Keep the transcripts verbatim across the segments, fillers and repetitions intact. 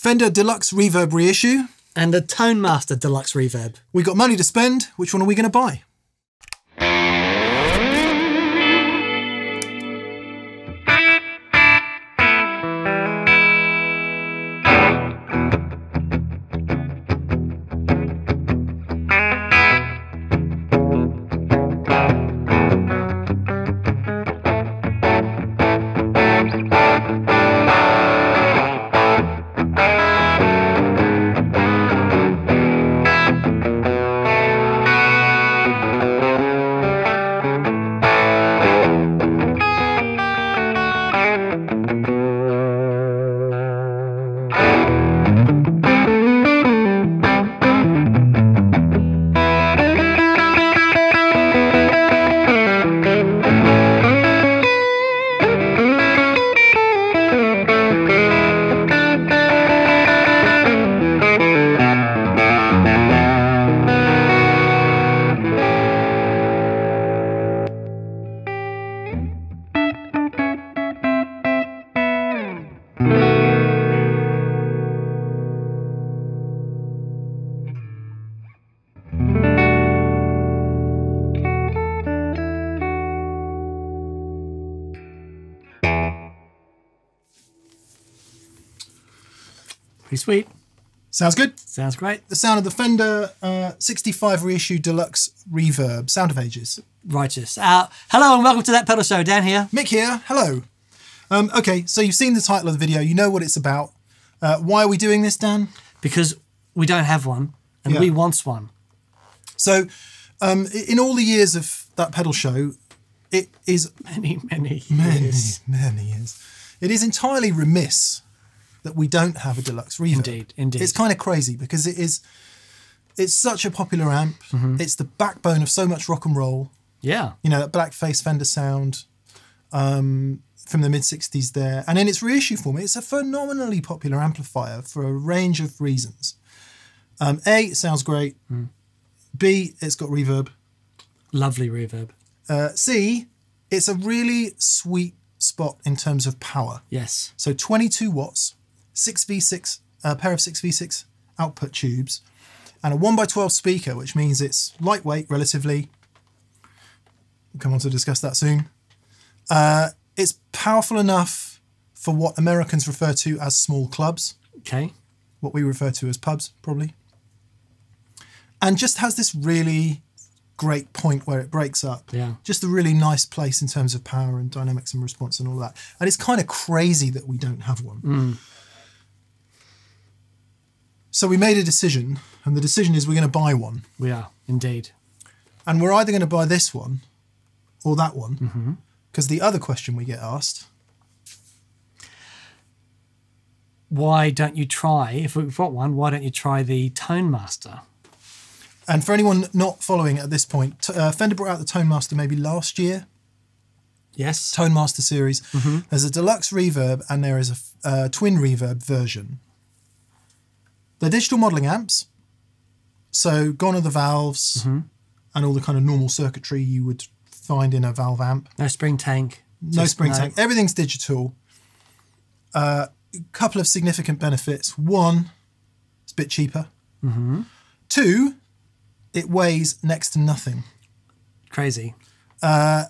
Fender Deluxe Reverb reissue. And a Tone Master Deluxe Reverb. We got money to spend. Which one are we going to buy? Pretty sweet. Sounds good. Sounds great. The sound of the Fender uh, sixty-five reissue Deluxe Reverb. Sound of ages. Righteous. Uh, hello and welcome to That Pedal Show. Dan here. Mick here. Hello. Um, okay, so you've seen the title of the video. You know what it's about. Uh, why are we doing this, Dan? Because we don't have one and yeah. we want one. So um, in all the years of That Pedal Show, it is... Many, many years. Many, many years. It is entirely remiss that we don't have a Deluxe Reverb. Indeed, indeed. It's kind of crazy because it is, it's such a popular amp. Mm-hmm. It's the backbone of so much rock and roll. Yeah. You know, that blackface Fender sound um, from the mid sixties there. And in its reissue form, it's a phenomenally popular amplifier for a range of reasons. Um, A, it sounds great. Mm. B, it's got reverb. Lovely reverb. Uh, C, it's a really sweet spot in terms of power. Yes. So twenty-two watts. six V six, a pair of six V six output tubes, and a one by twelve speaker, which means it's lightweight relatively. We'll come on to discuss that soon. Uh, it's powerful enough for what Americans refer to as small clubs. Okay. What we refer to as pubs, probably. And just has this really great point where it breaks up. Yeah. Just a really nice place in terms of power and dynamics and response and all that. And it's kind of crazy that we don't have one. Mm. So we made a decision, and the decision is we're going to buy one. We are, indeed. And we're either going to buy this one or that one, because mm-hmm. the other question we get asked... Why don't you try, if we've got one, why don't you try the Tone Master? And for anyone not following at this point, uh, Fender brought out the Tone Master maybe last year. Yes. Tone Master series. Mm-hmm. There's a Deluxe Reverb and there is a uh, Twin Reverb version. They're digital modelling amps, so gone are the valves mm-hmm. and all the kind of normal circuitry you would find in a valve amp. No spring tank. No spring no. tank. Everything's digital. A uh, couple of significant benefits. One, it's a bit cheaper. Mm-hmm. Two, it weighs next to nothing. Crazy. Uh,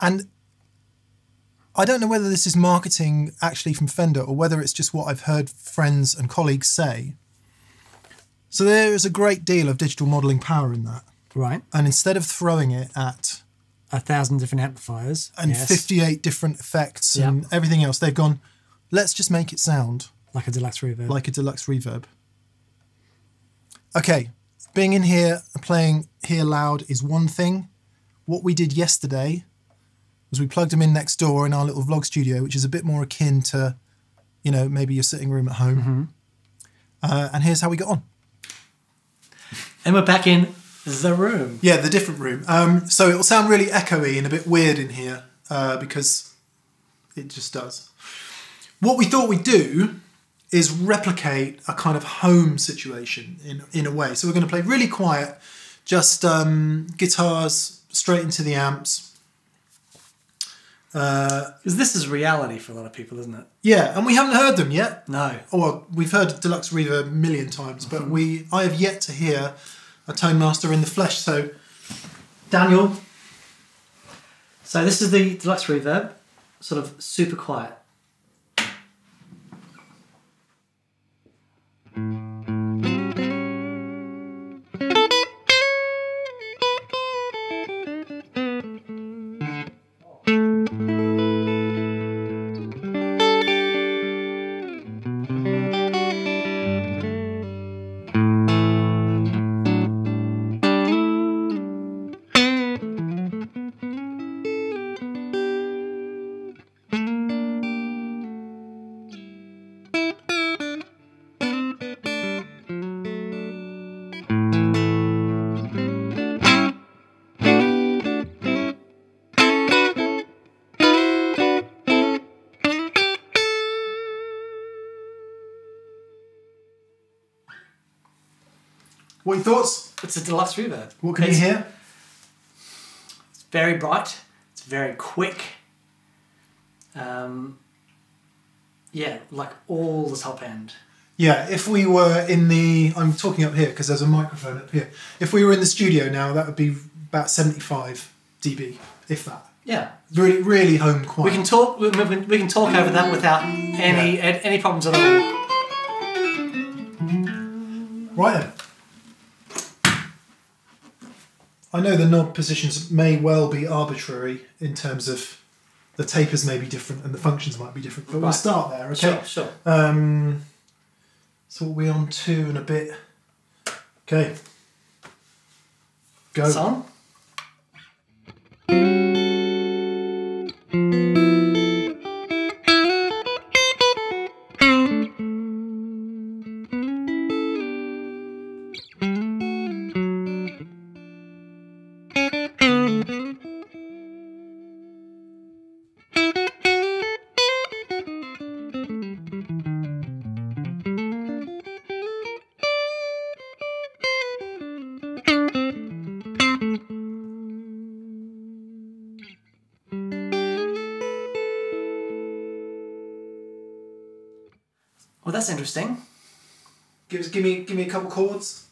and I don't know whether this is marketing actually from Fender or whether it's just what I've heard friends and colleagues say. So there is a great deal of digital modelling power in that. Right. And instead of throwing it at... A thousand different amplifiers. And yes. fifty-eight different effects yep. and everything else, they've gone, let's just make it sound... Like a Deluxe Reverb. Like a Deluxe Reverb. Okay, being in here and playing here loud is one thing. What we did yesterday was we plugged them in next door in our little vlog studio, which is a bit more akin to, you know, maybe your sitting room at home. Mm-hmm. uh, and here's how we got on. And we're back in the room. Yeah, the different room. Um, so it'll sound really echoey and a bit weird in here uh, because it just does. What we thought we'd do is replicate a kind of home situation in, in a way. So we're going to play really quiet, just um, guitars straight into the amps. Because uh, this is reality for a lot of people, isn't it? Yeah, and we haven't heard them yet. No. Oh, well, we've heard Deluxe Reverb a million times, but we I have yet to hear a Tone Master in the flesh. So, Daniel. So this is the Deluxe Reverb, sort of super quiet. What are your thoughts? It's a Deluxe Reverb. What can it's, you hear? It's very bright. It's very quick. Um, yeah, like all the top end. Yeah, if we were in the... I'm talking up here because there's a microphone up here. If we were in the studio now, that would be about seventy-five D B, if that. Yeah. Really, really home quiet. We can talk, we can talk over that without any, yeah. any problems at all. Right then. I know the knob positions may well be arbitrary in terms of the tapers may be different and the functions might be different, but right. we'll start there, okay? Sure, sure. Um, so we're on two and a bit. Okay. Go. It's on. Well, that's interesting. Give us, give me, give me a couple chords.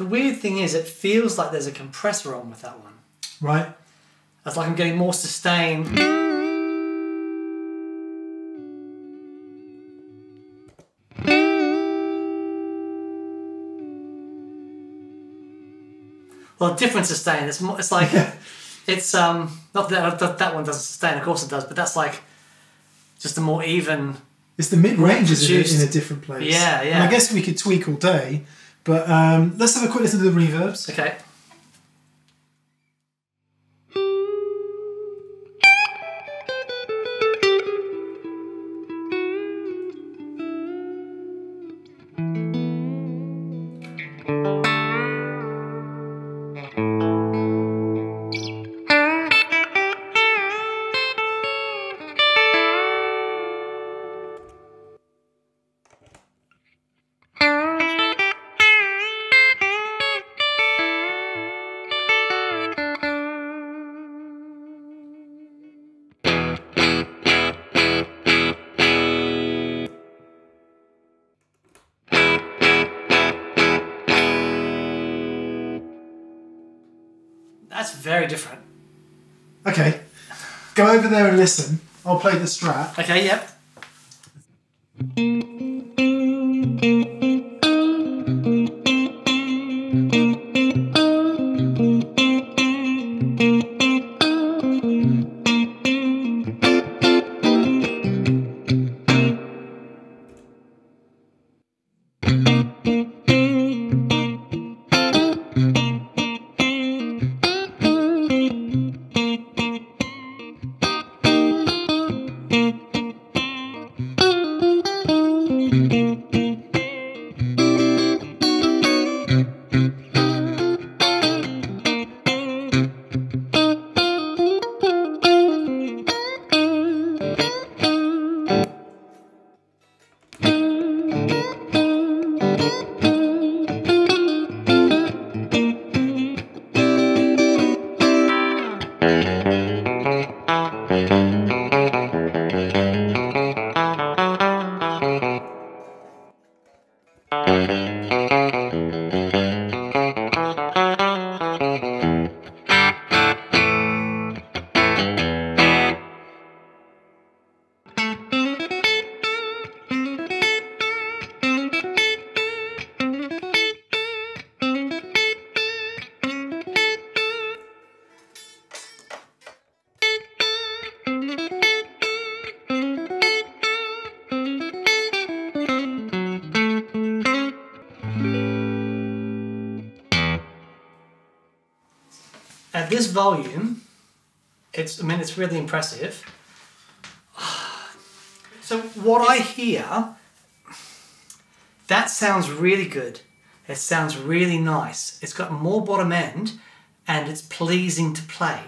The weird thing is, it feels like there's a compressor on with that one. Right. That's like I'm getting more sustain. Well, different sustain. It's more, it's like it's um not that that one doesn't sustain. Of course it does, but that's like just a more even. It's the mid range is in a different place. Yeah, yeah. And I guess we could tweak all day. But um, let's have a quick listen to the reverbs. Okay. That's very different. Okay, go over there and listen. I'll play the Strat. Okay, yep. At this volume, it's, I mean, it's really impressive. So what I hear, that sounds really good. It sounds really nice. It's got more bottom end and it's pleasing to play.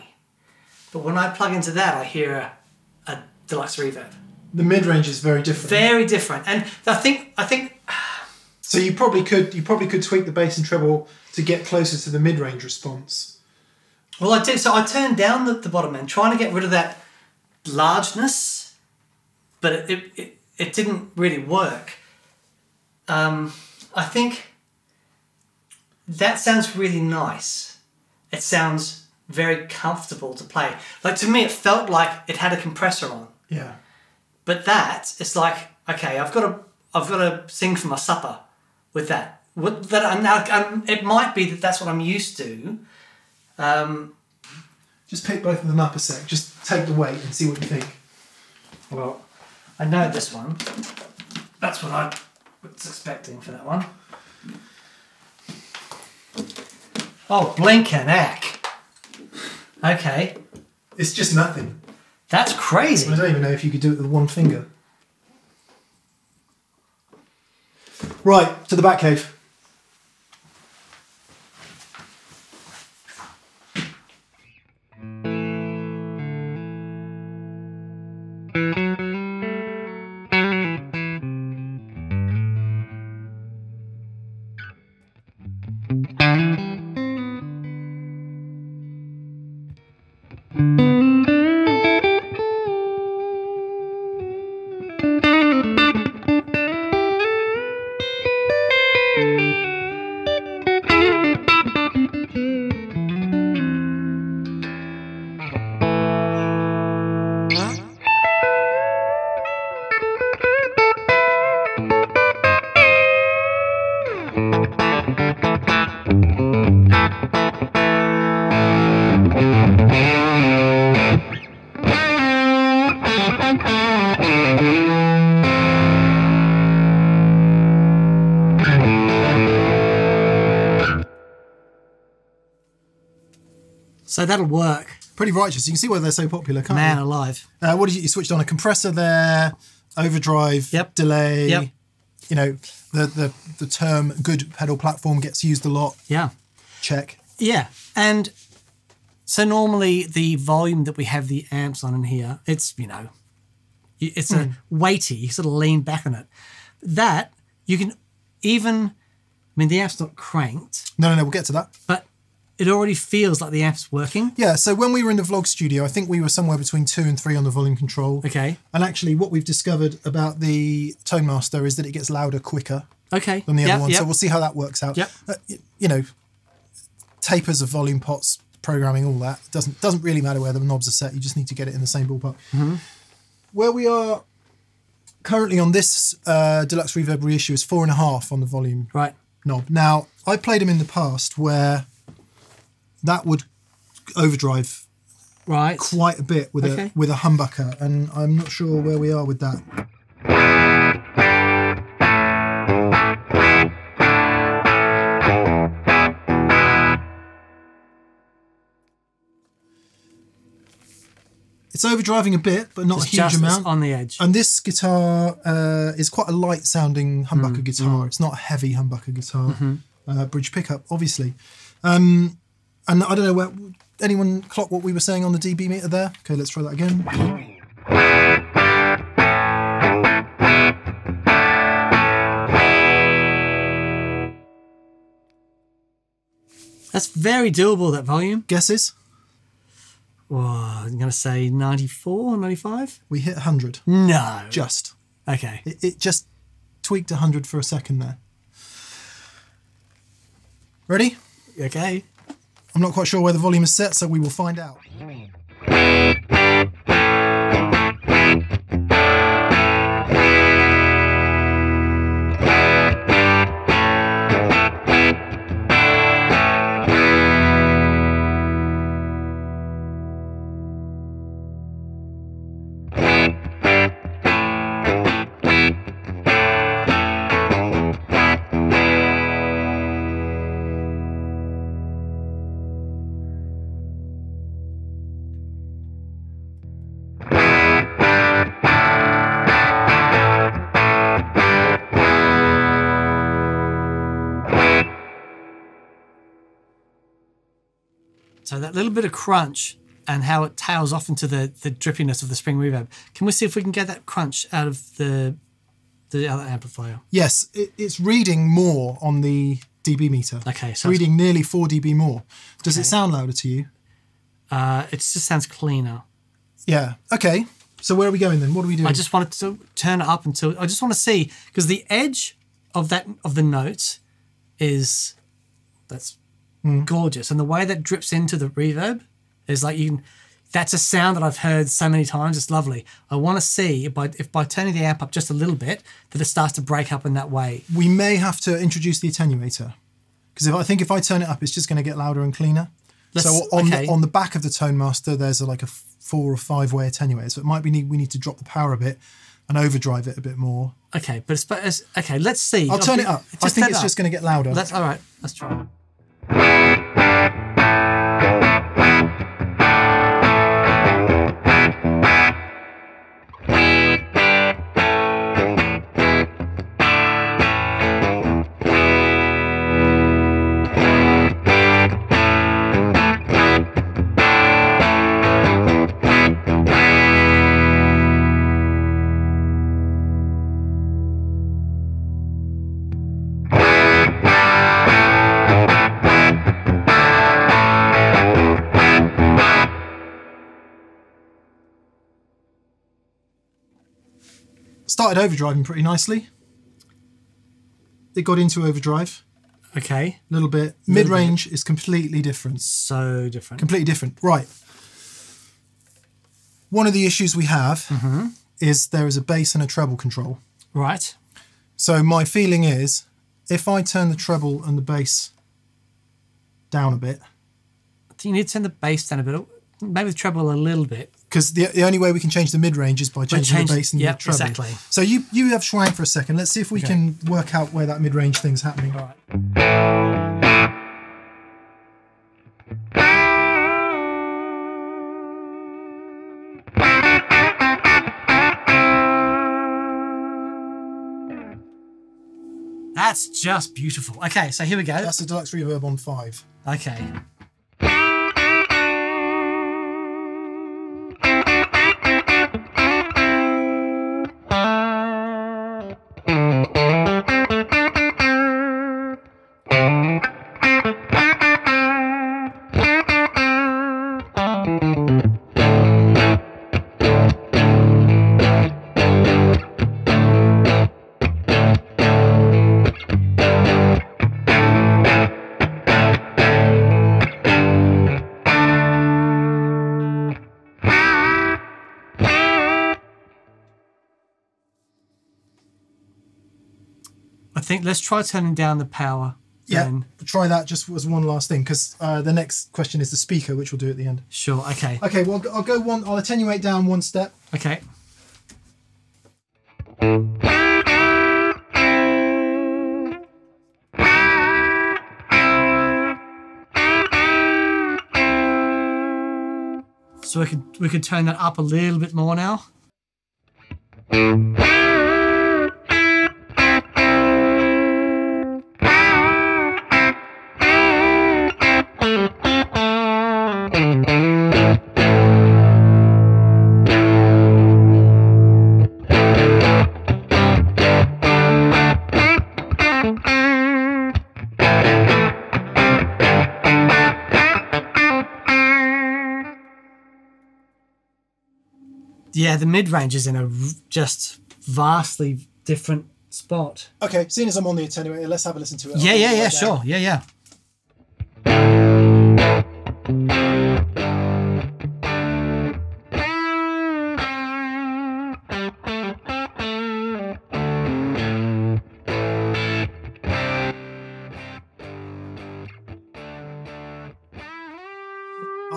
But when I plug into that, I hear a, a Deluxe Reverb. The mid-range is very different. Very different. And I think, I think... So you probably could, you probably could tweak the bass and treble to get closer to the mid-range response. Well, I did. So I turned down the, the bottom end, trying to get rid of that largeness, but it it, it, it didn't really work. Um, I think that sounds really nice. It sounds very comfortable to play. Like, to me, it felt like it had a compressor on. Yeah. But that, it's like, okay, I've got to I've got to sing for my supper with that. With that, I'm, I'm, it might be that that's what I'm used to. Um, just pick both of them up a sec. Just take the weight and see what you think. Well, I know this one. That's what I was expecting for that one. Oh, blinkin' heck. Okay. It's just nothing. That's crazy. I don't even know if you could do it with one finger. Right, to the Bat Cave. So that'll work. Pretty righteous. You can see why they're so popular, can't you? Man alive. Uh, what did you, you switched on a compressor there, overdrive, yep. delay. Yep. You know, the, the the term good pedal platform gets used a lot. Yeah. Check. Yeah. And so normally the volume that we have the amps on in here, it's, you know, it's mm. a weighty, you sort of lean back on it. That, you can even, I mean, the amp's not cranked. No, no, no, we'll get to that. But it already feels like the app's working. Yeah, so when we were in the vlog studio, I think we were somewhere between two and three on the volume control. Okay. And actually what we've discovered about the Tone Master is that it gets louder quicker okay. than the yep, other one. Yep. So we'll see how that works out. Yep. Uh, you know, tapers of volume pots, programming, all that. It doesn't, doesn't really matter where the knobs are set. You just need to get it in the same ballpark. Mm-hmm. Where we are currently on this uh, Deluxe Reverb reissue is four and a half on the volume right. knob. Now, I played them in the past where... that would overdrive right. quite a bit with okay. a with a humbucker, and I'm not sure where we are with that. It's overdriving a bit, but not just a huge just amount. It's on the edge. And this guitar uh, is quite a light-sounding humbucker mm, guitar. Mm. It's not a heavy humbucker guitar. Mm-hmm. uh, bridge pickup, obviously. Um, And I don't know where, anyone clock what we were saying on the dB meter there? Okay, let's try that again. That's very doable, that volume. Guesses? Oh, I'm going to say ninety-four, ninety-five? We hit one hundred. No. Just. Okay. It, it just tweaked one hundred for a second there. Ready? Okay. I'm not quite sure where the volume is set, so we will find out. So that little bit of crunch and how it tails off into the, the drippiness of the spring reverb. Can we see if we can get that crunch out of the the other amplifier? Yes, it, it's reading more on the dB meter. Okay, so reading nearly four dB more. Does okay. it sound louder to you? Uh, it just sounds cleaner. Yeah. Okay. So where are we going then? What are we doing? I just wanted to turn it up until I just want to see, because the edge of that of the note is that's. Mm. Gorgeous, and the way that drips into the reverb is like you can, that's a sound that I've heard so many times, it's lovely. I want to see if by, if by turning the amp up just a little bit that it starts to break up in that way. We may have to introduce the attenuator, because if I think if I turn it up it's just going to get louder and cleaner. Let's, so on, okay. the, on the back of the Tone Master there's a, like a four or five way attenuator, so it might be need, we need to drop the power a bit and overdrive it a bit more. Okay, but it's, but it's okay, let's see. I'll, I'll turn be, it up. I think it's up. Just going to get louder. That's, all right, let's try it. Started overdriving pretty nicely. It got into overdrive. Okay. A little bit. Mid-range is completely different. So different. Completely different. Right. One of the issues we have mm-hmm. is there is a bass and a treble control. Right. So my feeling is if I turn the treble and the bass down a bit. Do you need to turn the bass down a bit? Maybe the treble a little bit. Because the, the only way we can change the mid-range is by changing change, the bass and yep, the treble. Exactly. So you, you have schwang for a second. Let's see if we okay. can work out where that mid-range thing's happening. All right. That's just beautiful. Okay, so here we go. That's the Deluxe Reverb on five. Okay. Think, let's try turning down the power. Yeah, then. Try that just as one last thing, because uh, the next question is the speaker, which we'll do at the end. Sure. Okay. Okay. Well, I'll go one. I'll attenuate down one step. Okay. So we could we could turn that up a little bit more now. Yeah, the mid-range is in a just vastly different spot. Okay, seeing as I'm on the attenuator, let's have a listen to it. Yeah, yeah, yeah, sure. Yeah, yeah.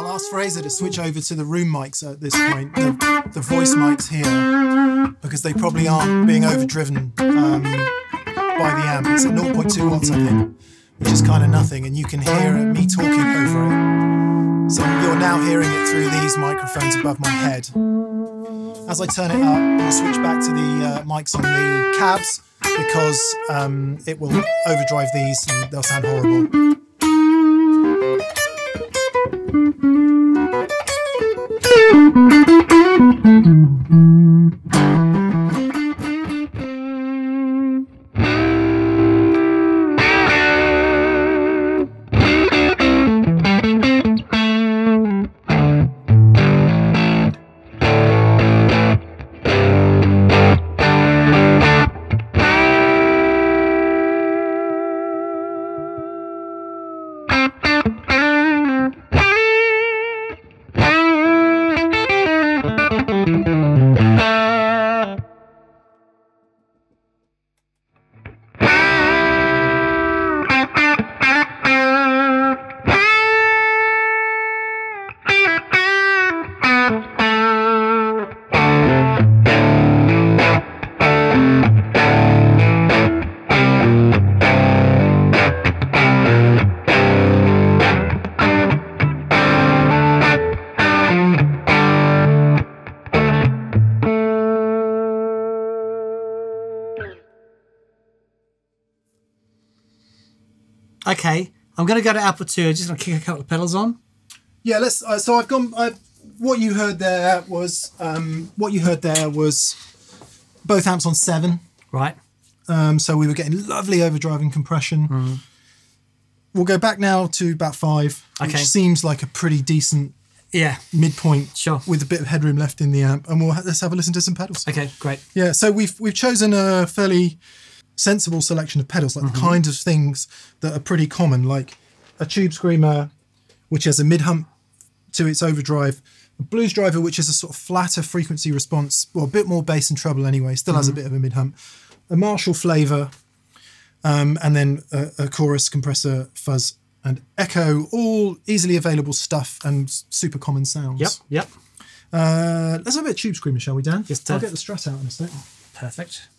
I'll ask Fraser to switch over to the room mics at this point, the, the voice mics here, because they probably aren't being overdriven um, by the amp. It's at zero point two watts, I think, which is kind of nothing, and you can hear it, me talking over it. So you're now hearing it through these microphones above my head. As I turn it up, I'll switch back to the uh, mics on the cabs, because um, it will overdrive these and they'll sound horrible. Okay, I'm going to go to Aperture. Just going to kick a couple of pedals on. Yeah, let's. Uh, so I've gone. I've, what you heard there was um, what you heard there was both amps on seven. Right. Um, so we were getting lovely overdrive and compression. Mm. We'll go back now to about five, okay. Which seems like a pretty decent yeah midpoint. Sure. With a bit of headroom left in the amp, and we'll ha let's have a listen to some pedals. Okay, great. Yeah. So we've we've chosen a fairly sensible selection of pedals, like mm-hmm. the kinds of things that are pretty common, like a Tube Screamer, which has a mid-hump to its overdrive, a Blues Driver, which is a sort of flatter frequency response, well, a bit more bass and treble anyway, still mm-hmm. has a bit of a mid-hump, a Marshall Flavor, um, and then a, a Chorus, Compressor, Fuzz, and Echo, all easily available stuff and super common sounds. Yep, yep. Uh, let's have a bit of Tube Screamer, shall we, Dan? Yes, I'll get the Strat out in a second. Perfect.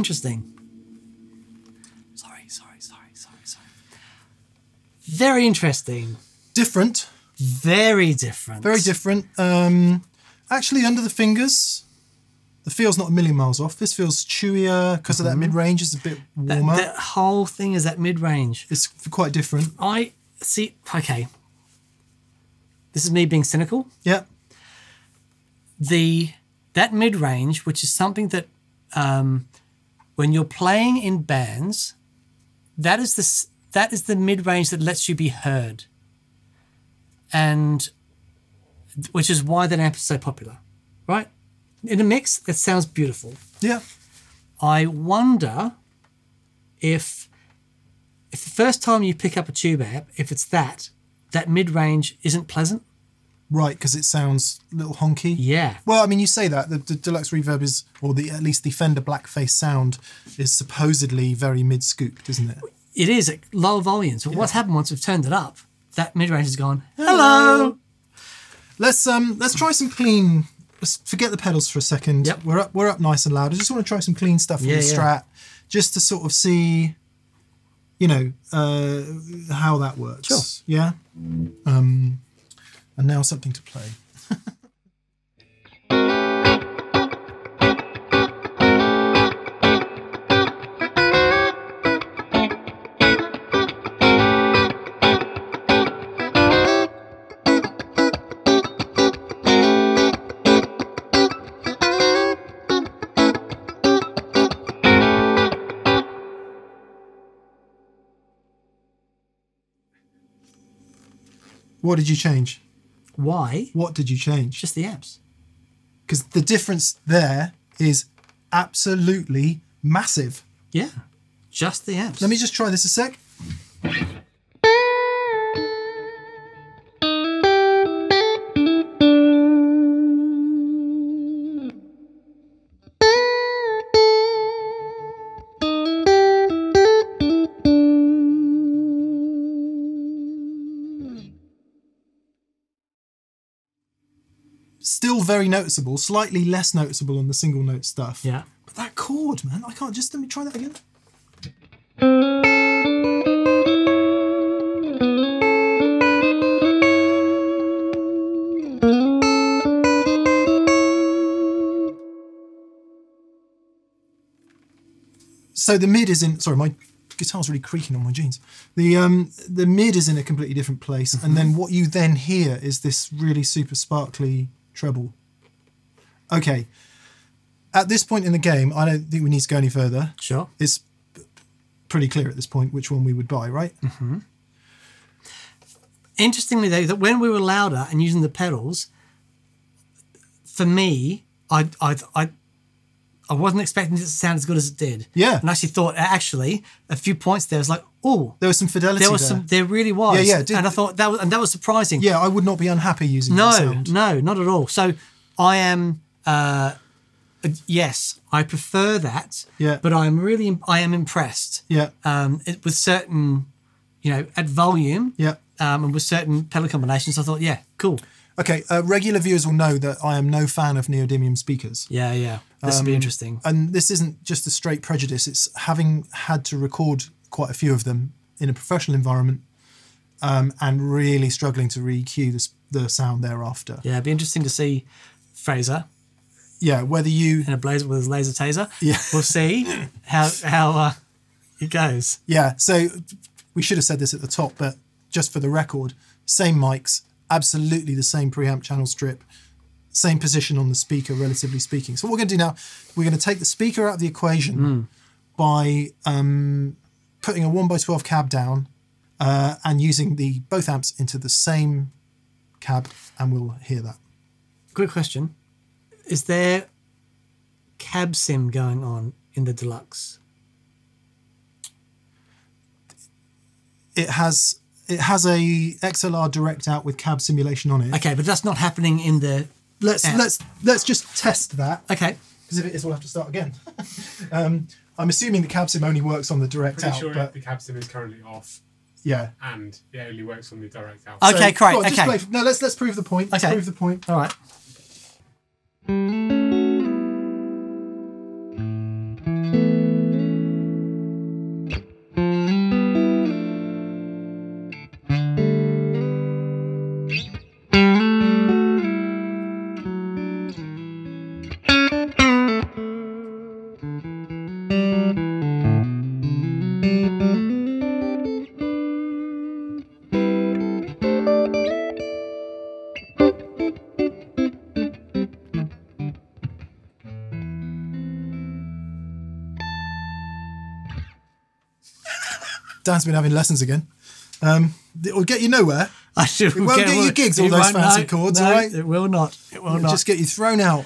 interesting. Sorry, sorry, sorry, sorry, sorry. Very interesting. Different. Very different. Very different. Um, actually, under the fingers, the feel's not a million miles off. This feels chewier because mm-hmm. of that mid-range. It's a bit warmer. That, that whole thing is that mid-range. It's quite different. I see. Okay. This is me being cynical. Yeah. The that mid-range, which is something that um, when you're playing in bands, that is the that is the mid-range that lets you be heard, and which is why that amp is so popular, right? In a mix, it sounds beautiful. Yeah. I wonder if if the first time you pick up a tube amp, if it's that. That mid-range isn't pleasant. Right, because it sounds a little honky. Yeah. Well, I mean, you say that. The, the Deluxe Reverb is, or the at least the Fender Blackface sound, is supposedly very mid-scooped, isn't it? It is, at lower volumes. But yeah. What's happened once we've turned it up, that mid-range has gone, hello! Let's um, let's try some clean... Let's forget the pedals for a second. Yep. We're up, we're up nice and loud. I just want to try some clean stuff from yeah, the yeah. Strat, just to sort of see... you know, uh, how that works. Sure. Yeah? Um, and now something to play. What did you change? Why? What did you change? Just the amps. Because the difference there is absolutely massive. Yeah, just the amps. Let me just try this a sec. Still very noticeable, slightly less noticeable on the single note stuff. Yeah. But that chord, man, I can't just, let me try that again. So the mid is in, sorry, my guitar's really creaking on my jeans. The um, the mid is in a completely different place. Mm-hmm. And then what you then hear is this really super sparkly treble. Okay. At this point in the game, I don't think we need to go any further. Sure. It's pretty clear at this point which one we would buy, right? Mm-hmm. Interestingly, though, that when we were louder and using the pedals, for me, I I I, I wasn't expecting it to sound as good as it did. Yeah. And I actually thought, actually, a few points there, I was like, oh, there was some fidelity. There was there. some. There really was. Yeah, yeah. Did, and I thought that was, and that was surprising. Yeah, I would not be unhappy using no, that sound. No, no, not at all. So I am. Uh, yes, I prefer that. Yeah. But I'm really, I am impressed. Yeah. Um, it, with certain, you know, at volume. Yeah. Um, and with certain pedal combinations, I thought, yeah, cool. Okay, uh, regular viewers will know that I am no fan of neodymium speakers. Yeah, yeah. This um, will be interesting. And this isn't just a straight prejudice. It's having had to record quite a few of them in a professional environment, um, and really struggling to re-cue the, the sound thereafter. Yeah, it'd be interesting to see Fraser. Yeah, whether you... in a blazer with his laser taser. Yeah. We'll see how, how uh, it goes. Yeah, so we should have said this at the top, but just for the record, same mics, absolutely the same preamp channel strip, same position on the speaker, relatively speaking. So what we're going to do now, we're going to take the speaker out of the equation mm. by... Um, putting a one by twelve cab down uh, and using the both amps into the same cab, and we'll hear that. Quick question. Is there cab sim going on in the Deluxe? It has it has a X L R direct out with cab simulation on it. Okay, but that's not happening in the Let's amp. let's let's just test that. Okay. Because if it is, we'll have to start again. um I'm assuming the cab sim only works on the direct Pretty out. Pretty sure but the cab sim is currently off. Yeah. And it only works on the direct out. Okay, so, great. On, okay. Play. No, let's let's prove the point. Let's okay. prove the point. All right. Mm-hmm. Dan's been having lessons again. Um, it will get you nowhere. I should it won't get, get you gigs, all those fancy no, chords, no, all right? It will not. It will It'll not. Just get you thrown out.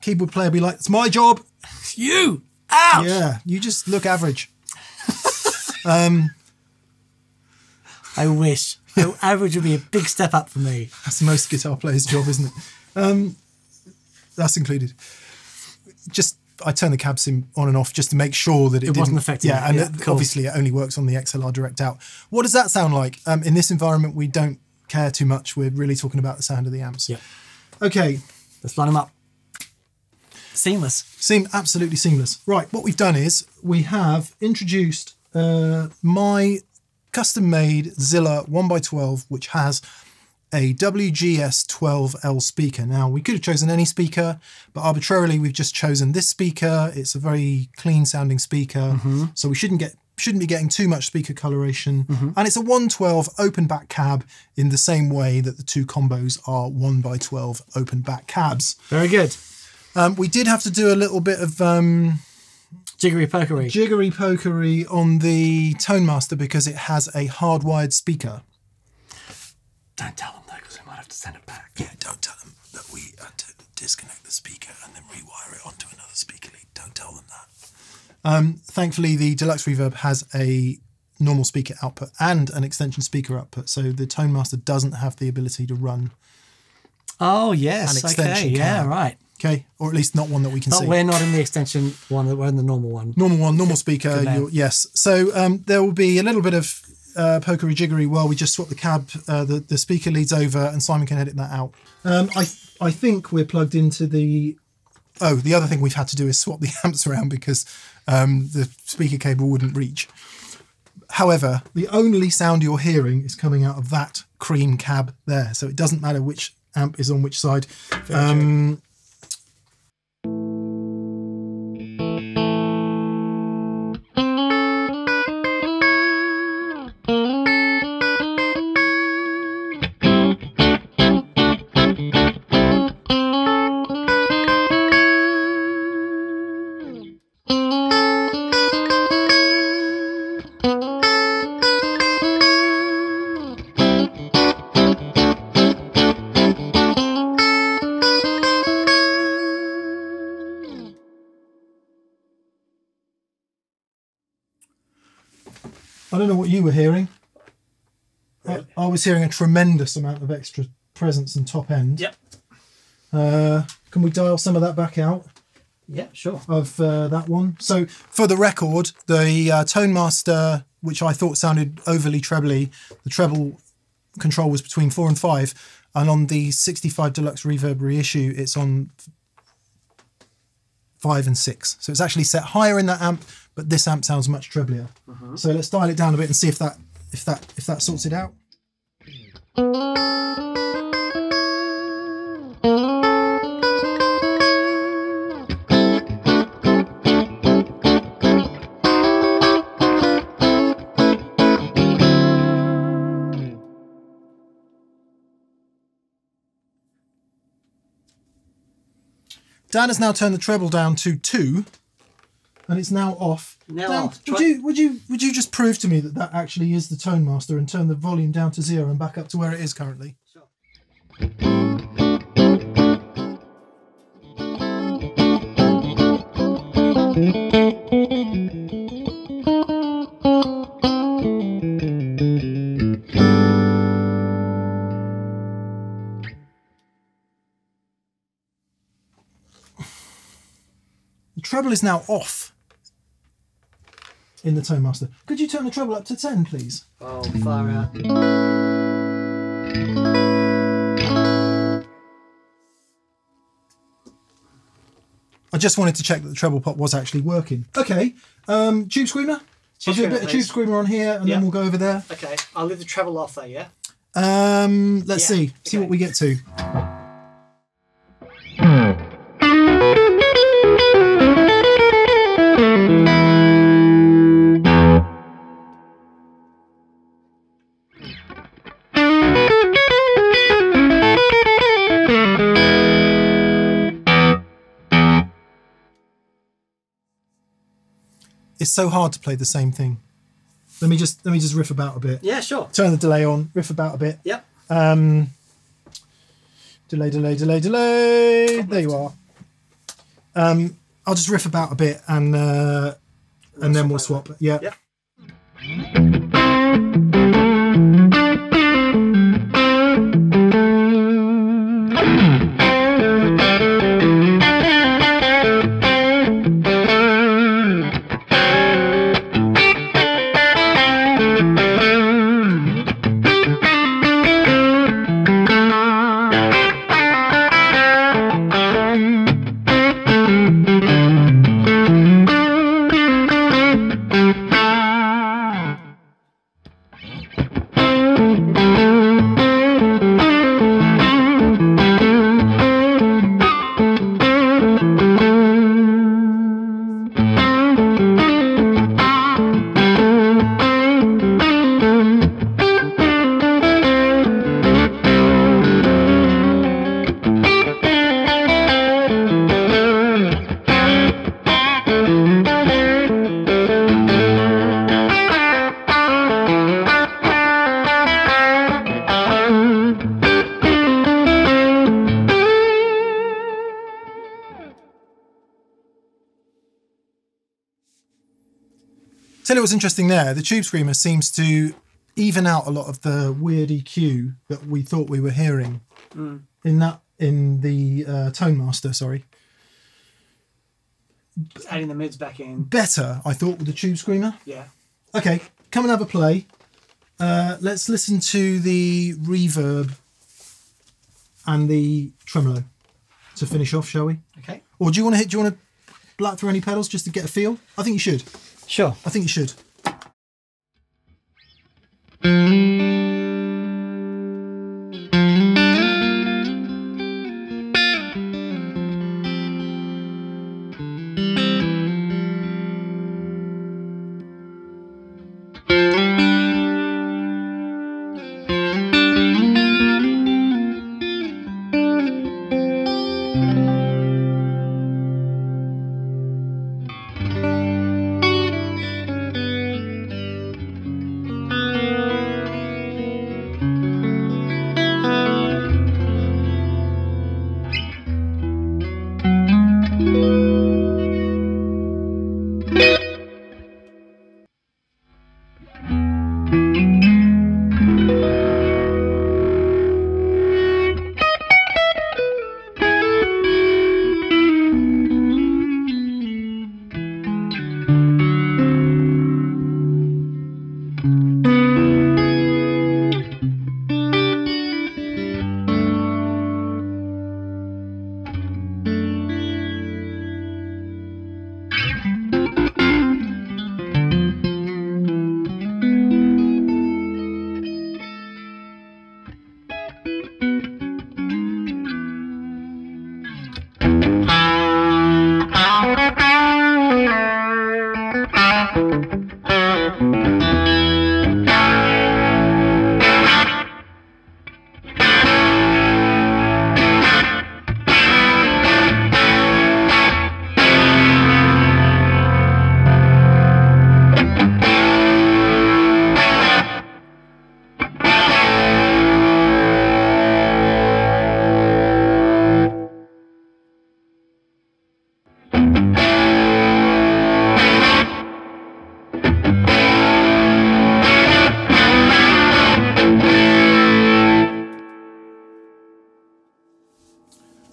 Keyboard player be like, it's my job. You out. Yeah, you just look average. um, I wish. So average would be a big step up for me. That's most guitar players' job, isn't it? Um, that's included. Just I turn the cab sim on and off just to make sure that it, it didn't, wasn't affecting. Yeah, and yeah, it, obviously it only works on the X L R direct out. What does that sound like? Um, in this environment, we don't care too much. We're really talking about the sound of the amps. Yeah. Okay. Let's line them up. Seamless. Seem absolutely seamless. Right. What we've done is we have introduced uh, my custom-made Zilla one by twelve, which has a W G S twelve L speaker. Now, we could have chosen any speaker, but arbitrarily we've just chosen this speaker. It's a very clean-sounding speaker, mm-hmm. so we shouldn't get shouldn't be getting too much speaker coloration. Mm-hmm. And it's a one twelve open-back cab in the same way that the two combos are one by twelve open-back cabs. Very good. Um, we did have to do a little bit of... Um, Jiggery pokery. Jiggery pokery on the Tone Master because it has a hardwired speaker. Don't tell them though, because we might have to send it back. Yeah, don't tell them that we had to disconnect the speaker and then rewire it onto another speaker lead. Don't tell them that. Um, thankfully, the Deluxe Reverb has a normal speaker output and an extension speaker output, so the Tone Master doesn't have the ability to run. Oh yes, an extension. Okay, yeah, right. Okay, or at least not one that we can but see. But we're not in the extension one, we're in the normal one. Normal one, normal speaker, you're, yes. So um, there will be a little bit of uh, pokery-jiggery while we just swap the cab, uh, the, the speaker leads over, and Simon can edit that out. Um, I, th I think we're plugged into the... Oh, the other thing we've had to do is swap the amps around because um, the speaker cable wouldn't reach. However, the only sound you're hearing is coming out of that cream cab there, so it doesn't matter which amp is on which side. Very um, true. I don't know what you were hearing. Really? I, I was hearing a tremendous amount of extra presence and top end. Yep. Uh, can we dial some of that back out? Yeah, sure. Of uh, that one. So for the record, the uh, Tone Master, which I thought sounded overly trebly, the treble control was between four and five, and on the sixty-five Deluxe Reverb reissue, it's on five and six. So it's actually set higher in that amp, but this amp sounds much treblier. Mm-hmm. So let's dial it down a bit and see if that if that if that sorts it out. Dan has now turned the treble down to two. And it's now off. Now Dan, off. Would you would you would you just prove to me that that actually is the Tone Master and turn the volume down to zero and back up to where it is currently? Sure. The treble is now off. In the Tone Master. Could you turn the treble up to ten, please? Oh, far out. I just wanted to check that the treble pot was actually working. Okay, um, Tube Screamer. Tube I'll do a bit please. of Tube Screamer on here and yep. then we'll go over there. Okay, I'll leave the treble off there, yeah? Um, let's yeah. see, okay. see what we get to. It's so hard to play the same thing. Let me just let me just riff about a bit. Yeah, sure. Turn the delay on, riff about a bit. Yep. Um, delay, delay, delay, delay. There you are. Um, I'll just riff about a bit, and uh, and we'll then we'll swap. Yeah. Yep. What's interesting there, the Tube Screamer seems to even out a lot of the weird E Q that we thought we were hearing mm. in that in the uh, Tone Master. Sorry, just adding the mids back in. Better, I thought, with the Tube Screamer. Yeah. Okay, come and have a play. Uh, let's listen to the reverb and the tremolo to finish off, shall we? Okay. Or do you want to hit? Do you want to black through any pedals just to get a feel? I think you should. Sure. I think you should.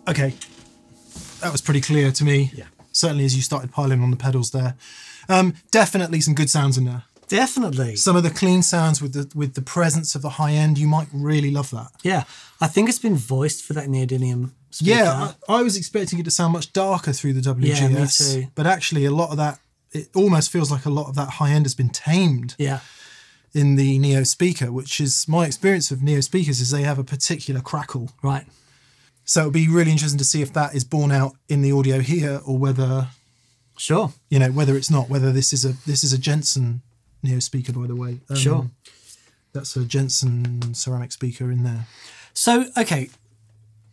Okay, that was pretty clear to me. Yeah. Certainly as you started piling on the pedals there. Um, definitely some good sounds in there. Definitely. Some of the clean sounds with the with the presence of the high end, you might really love that. Yeah, I think it's been voiced for that neodymium speaker. Yeah, I, I was expecting it to sound much darker through the W G S. Yeah, me too. But actually a lot of that, it almost feels like a lot of that high end has been tamed. Yeah. In the Neo speaker, which is my experience of Neo speakers is they have a particular crackle. Right. So it'll be really interesting to see if that is borne out in the audio here, or whether, sure, you know, whether it's not. Whether this is a this is a Jensen Neo speaker, by the way. Um, sure, that's a Jensen ceramic speaker in there. So okay,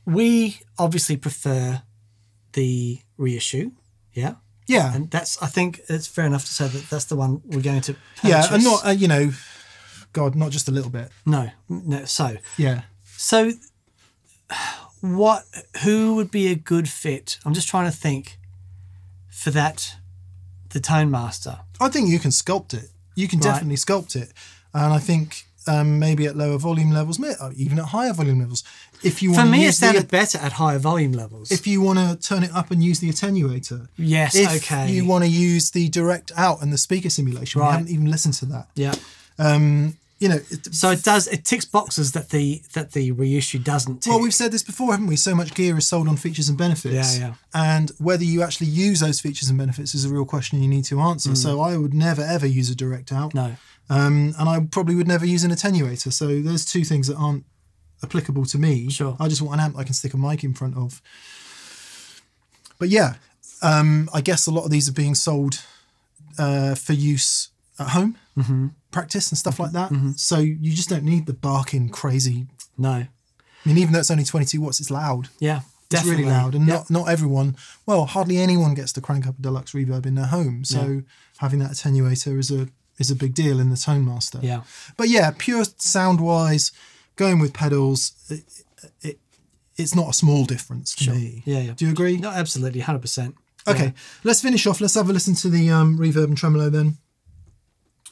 we obviously prefer the reissue, yeah, Yeah, and that's, I think it's fair enough to say that that's the one we're going to purchase. Yeah, and not uh, you know, God, not just a little bit. No, no. So yeah, so what? Who would be a good fit? I'm just trying to think for that. The Tone Master. I think you can sculpt it. You can right. definitely sculpt it, and I think um, maybe at lower volume levels, even at higher volume levels, if you want. For me, it sounded better at higher volume levels. If you want to turn it up and use the attenuator. Yes. If okay. You want to use the direct out and the speaker simulation. Right. We haven't even listened to that. Yeah. Um, you know. It, so it does. It ticks boxes that the that the reissue doesn't tick. Well, we've said this before, haven't we? So much gear is sold on features and benefits. Yeah, yeah. And whether you actually use those features and benefits is a real question you need to answer. Mm. So I would never ever use a direct out. No. Um, and I probably would never use an attenuator. So those two things that aren't applicable to me. Sure. I just want an amp I can stick a mic in front of. But yeah, um, I guess a lot of these are being sold uh, for use at home, mm-hmm. practice and stuff like that. Mm-hmm. So you just don't need the barking crazy. No. I mean, even though it's only twenty-two watts, it's loud. Yeah, definitely. It's really loud. And yep. not, not everyone, well, hardly anyone gets to crank up a deluxe reverb in their home. So yeah. having that attenuator is a is a big deal in the Tone Master. Yeah. But yeah, pure sound-wise, going with pedals, it, it, it's not a small difference to sure. me. Yeah, yeah. Do you agree? No, absolutely, one hundred percent. Okay, yeah. Let's finish off. Let's have a listen to the um, reverb and tremolo then.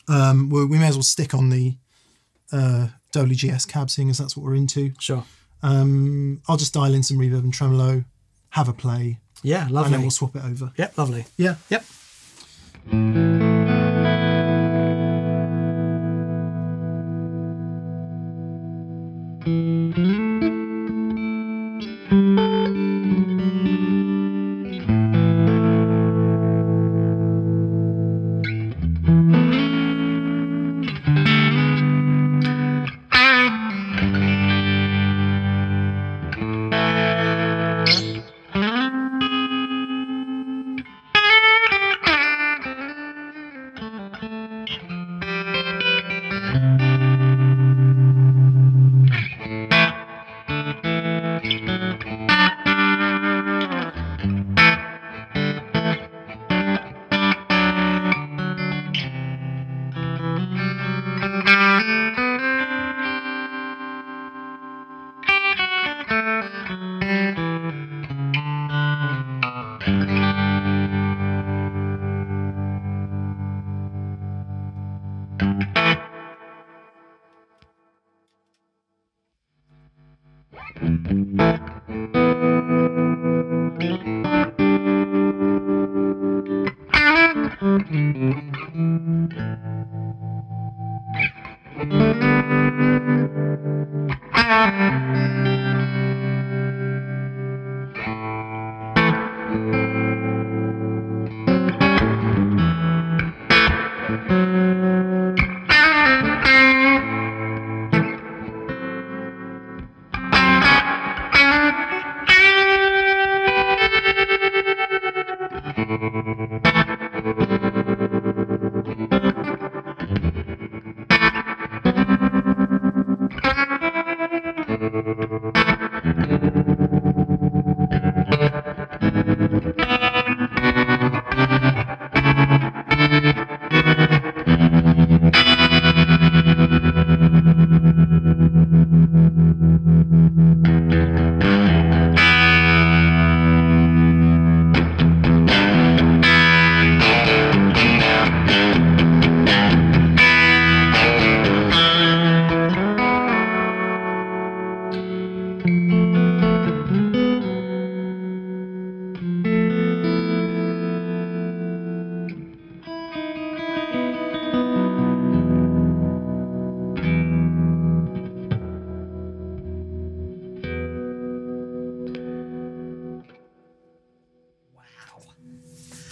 Um, we, we may as well stick on the uh, W G S cab, seeing as that's what we're into. Sure. Um, I'll just dial in some reverb and tremolo, have a play. Yeah, lovely. And then we'll swap it over. Yep, lovely. Yeah. Yep.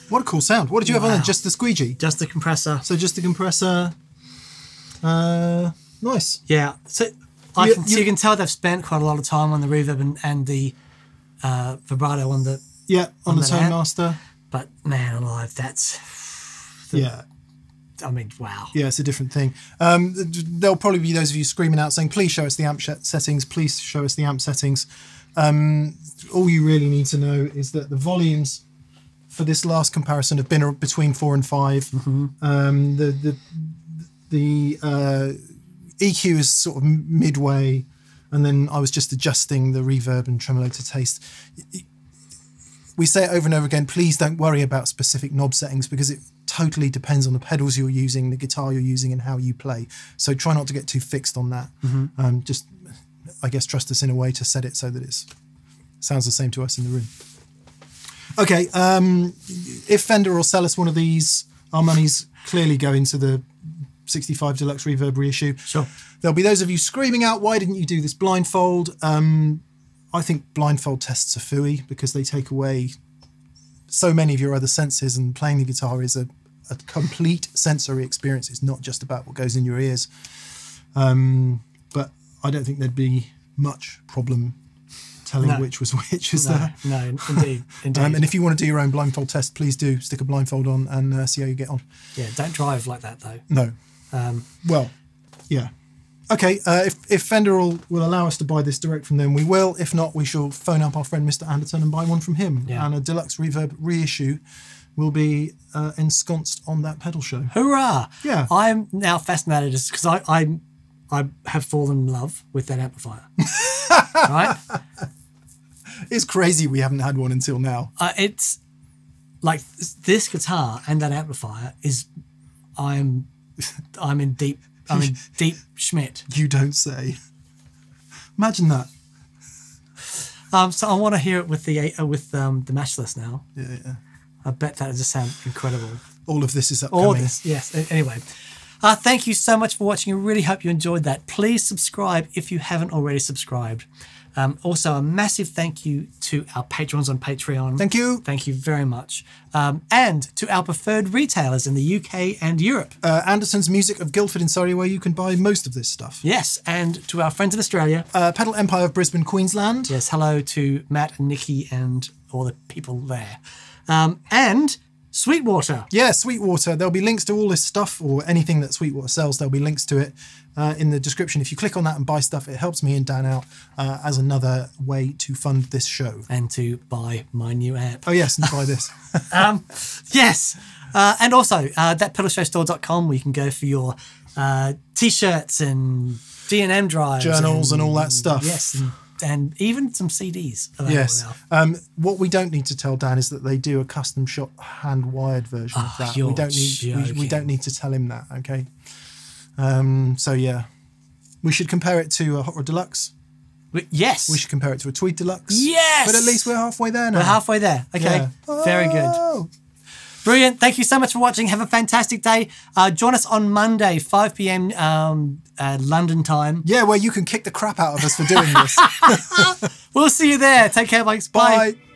What a cool sound. What did you wow. have on there? Just the squeegee? Just the compressor. So just the compressor. Uh, nice. Yeah. So I you, can, you, so you can tell they've spent quite a lot of time on the reverb and, and the uh, vibrato on the... Yeah, on, on the Tone Master. But man alive, that's... The, yeah. I mean, wow. Yeah, it's a different thing. Um, there'll probably be those of you screaming out saying, please show us the amp settings. Please show us the amp settings. Um, all you really need to know is that the volumes... for this last comparison have been between four and five. Mm-hmm. um, the the the uh, E Q is sort of midway, and then I was just adjusting the reverb and tremolo to taste. We say it over and over again, please don't worry about specific knob settings, because it totally depends on the pedals you're using, the guitar you're using, and how you play. So try not to get too fixed on that. Mm-hmm. um, just, I guess, trust us in a way to set it so that it sounds the same to us in the room. Okay, um, if Fender or sell us one of these, our money's clearly going to the sixty-five Deluxe Reverb reissue. Sure. There'll be those of you screaming out, why didn't you do this blindfold? Um, I think blindfold tests are phooey, because they take away so many of your other senses, and playing the guitar is a, a complete sensory experience. It's not just about what goes in your ears. Um, but I don't think there'd be much problem telling no. which was which, is no, there? No, indeed, indeed. Um, and if you want to do your own blindfold test, please do. Stick a blindfold on and uh, see how you get on. Yeah, don't drive like that, though. No. Um, well, yeah. Okay, uh, if, if Fender will, will allow us to buy this direct from them, we will. If not, we shall phone up our friend Mister Anderton and buy one from him. Yeah. And a Deluxe Reverb reissue will be uh, ensconced on That Pedal Show. Hurrah! Yeah. I'm now fascinated, because I, I, I have fallen in love with that amplifier. Right? It's crazy we haven't had one until now. Uh, it's like this guitar and that amplifier is, I'm, I'm in deep, I'm in deep Schmidt. You don't say. Imagine that. Um, so I want to hear it with the uh, with um, the matchless now. Yeah, yeah. I bet that would just sound incredible. All of this is upcoming. All this, yes. Anyway. Uh, thank you so much for watching. I really hope you enjoyed that. Please subscribe if you haven't already subscribed. Um, also, a massive thank you to our patrons on Patreon. Thank you. Thank you very much. Um, and to our preferred retailers in the U K and Europe. Uh, Anderton's Music of Guildford and Surrey, where you can buy most of this stuff. Yes, and to our friends in Australia. Uh, Pedal Empire of Brisbane, Queensland. Yes, hello to Matt and Nikki and all the people there. Um, and Sweetwater. Yeah, Sweetwater. There'll be links to all this stuff, or anything that Sweetwater sells. There'll be links to it uh, in the description. If you click on that and buy stuff, it helps me and Dan out uh, as another way to fund this show. And to buy my new app. Oh, yes, and buy this. um, yes. Uh, and also, uh, that pedal show store dot com, where you can go for your uh, T-shirts and D and M drives. Journals and, and all that stuff. Yes, and and even some C Ds available yes. now. Um, what we don't need to tell Dan is that they do a custom shop hand-wired version oh, of that. We don't, need, we, we don't need to tell him that, okay? Um, so, yeah. We should compare it to a Hot Rod Deluxe. We, yes. We should compare it to a Tweed Deluxe. Yes! But at least we're halfway there now. We're halfway there. Okay, yeah. Very good. Brilliant. Thank you so much for watching. Have a fantastic day. Uh, join us on Monday, five p m um, uh, London time. Yeah, where you can kick the crap out of us for doing this. We'll see you there. Take care, folks. Bye. Bye.